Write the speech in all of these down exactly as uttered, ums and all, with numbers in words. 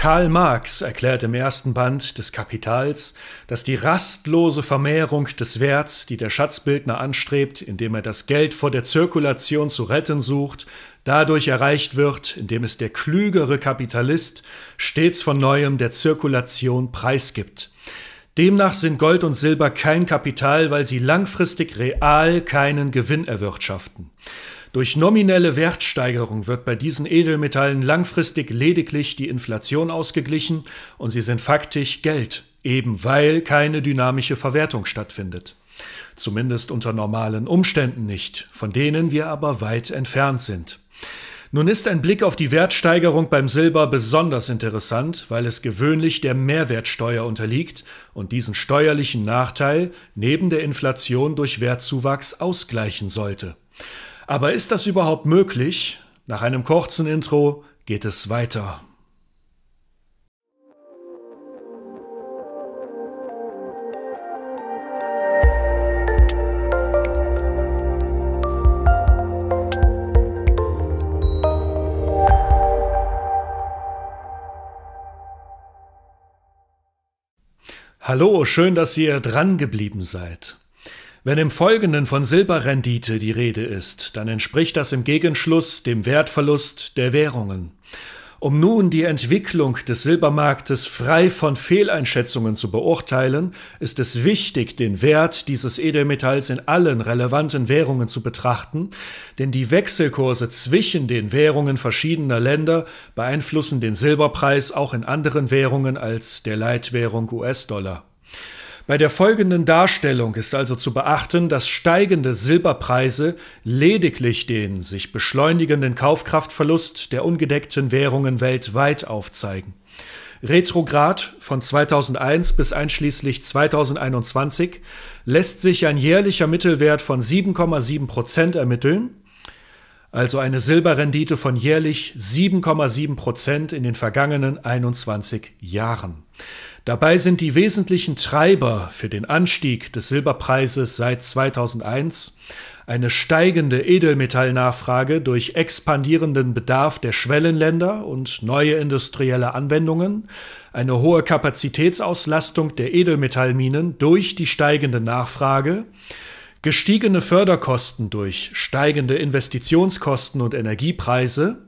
Karl Marx erklärt im ersten Band des Kapitals, dass die rastlose Vermehrung des Werts, die der Schatzbildner anstrebt, indem er das Geld vor der Zirkulation zu retten sucht, dadurch erreicht wird, indem es der klügere Kapitalist stets von neuem der Zirkulation preisgibt. Demnach sind Gold und Silber kein Kapital, weil sie langfristig real keinen Gewinn erwirtschaften. Durch nominelle Wertsteigerung wird bei diesen Edelmetallen langfristig lediglich die Inflation ausgeglichen und sie sind faktisch Geld, eben weil keine dynamische Verwertung stattfindet. Zumindest unter normalen Umständen nicht, von denen wir aber weit entfernt sind. Nun ist ein Blick auf die Wertsteigerung beim Silber besonders interessant, weil es gewöhnlich der Mehrwertsteuer unterliegt und diesen steuerlichen Nachteil neben der Inflation durch Wertzuwachs ausgleichen sollte. Aber ist das überhaupt möglich? Nach einem kurzen Intro geht es weiter. Hallo, schön, dass ihr dran geblieben seid. Wenn im Folgenden von Silberrendite die Rede ist, dann entspricht das im Gegenschluss dem Wertverlust der Währungen. Um nun die Entwicklung des Silbermarktes frei von Fehleinschätzungen zu beurteilen, ist es wichtig, den Wert dieses Edelmetalls in allen relevanten Währungen zu betrachten, denn die Wechselkurse zwischen den Währungen verschiedener Länder beeinflussen den Silberpreis auch in anderen Währungen als der Leitwährung U S-Dollar. Bei der folgenden Darstellung ist also zu beachten, dass steigende Silberpreise lediglich den sich beschleunigenden Kaufkraftverlust der ungedeckten Währungen weltweit aufzeigen. Retrograd von zweitausendeins bis einschließlich zweitausendeinundzwanzig lässt sich ein jährlicher Mittelwert von sieben Komma sieben Prozent ermitteln, also eine Silberrendite von jährlich sieben Komma sieben Prozent in den vergangenen einundzwanzig Jahren. Dabei sind die wesentlichen Treiber für den Anstieg des Silberpreises seit zweitausendeins eine steigende Edelmetallnachfrage durch expandierenden Bedarf der Schwellenländer und neue industrielle Anwendungen, eine hohe Kapazitätsauslastung der Edelmetallminen durch die steigende Nachfrage, gestiegene Förderkosten durch steigende Investitionskosten und Energiepreise,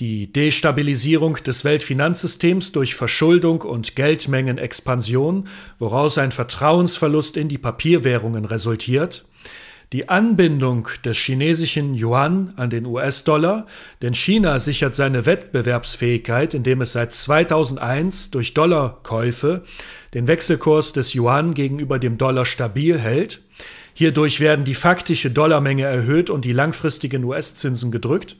die Destabilisierung des Weltfinanzsystems durch Verschuldung und Geldmengenexpansion, woraus ein Vertrauensverlust in die Papierwährungen resultiert, die Anbindung des chinesischen Yuan an den U S-Dollar, denn China sichert seine Wettbewerbsfähigkeit, indem es seit zweitausendeins durch Dollarkäufe den Wechselkurs des Yuan gegenüber dem Dollar stabil hält. Hierdurch werden die faktische Dollarmenge erhöht und die langfristigen U S-Zinsen gedrückt.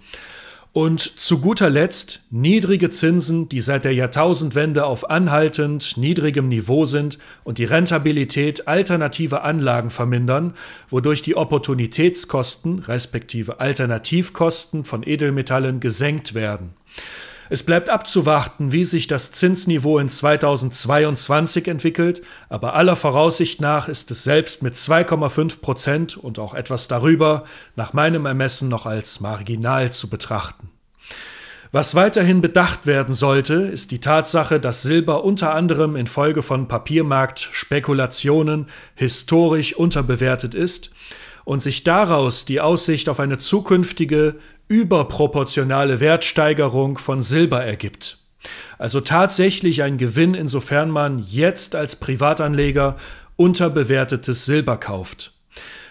Und zu guter Letzt niedrige Zinsen, die seit der Jahrtausendwende auf anhaltend niedrigem Niveau sind und die Rentabilität alternativer Anlagen vermindern, wodurch die Opportunitätskosten respektive Alternativkosten von Edelmetallen gesenkt werden. Es bleibt abzuwarten, wie sich das Zinsniveau in zweitausendzweiundzwanzig entwickelt, aber aller Voraussicht nach ist es selbst mit zwei Komma fünf Prozent und auch etwas darüber nach meinem Ermessen noch als marginal zu betrachten. Was weiterhin bedacht werden sollte, ist die Tatsache, dass Silber unter anderem infolge von Papiermarktspekulationen historisch unterbewertet ist und sich daraus die Aussicht auf eine zukünftige überproportionale Wertsteigerung von Silber ergibt. Also tatsächlich ein Gewinn, insofern man jetzt als Privatanleger unterbewertetes Silber kauft.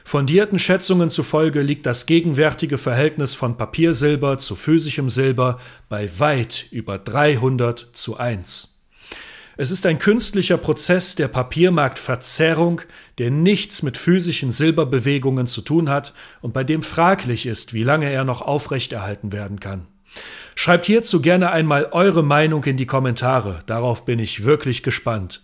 Fundierten Schätzungen zufolge liegt das gegenwärtige Verhältnis von Papiersilber zu physischem Silber bei weit über dreihundert zu eins. Es ist ein künstlicher Prozess der Papiermarktverzerrung, der nichts mit physischen Silberbewegungen zu tun hat und bei dem fraglich ist, wie lange er noch aufrechterhalten werden kann. Schreibt hierzu gerne einmal eure Meinung in die Kommentare, darauf bin ich wirklich gespannt.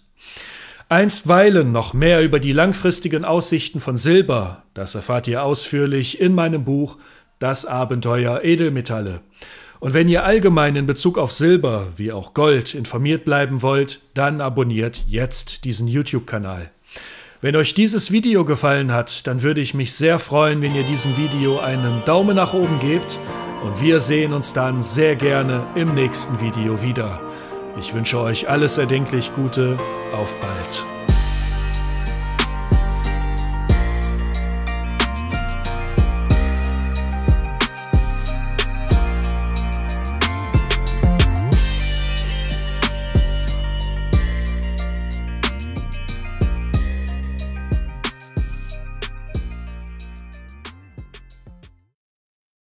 Einstweilen noch mehr über die langfristigen Aussichten von Silber, das erfahrt ihr ausführlich in meinem Buch Das Abenteuer Edelmetalle. Und wenn ihr allgemein in Bezug auf Silber wie auch Gold informiert bleiben wollt, dann abonniert jetzt diesen YouTube-Kanal. Wenn euch dieses Video gefallen hat, dann würde ich mich sehr freuen, wenn ihr diesem Video einen Daumen nach oben gebt und wir sehen uns dann sehr gerne im nächsten Video wieder. Ich wünsche euch alles erdenklich Gute. Auf bald.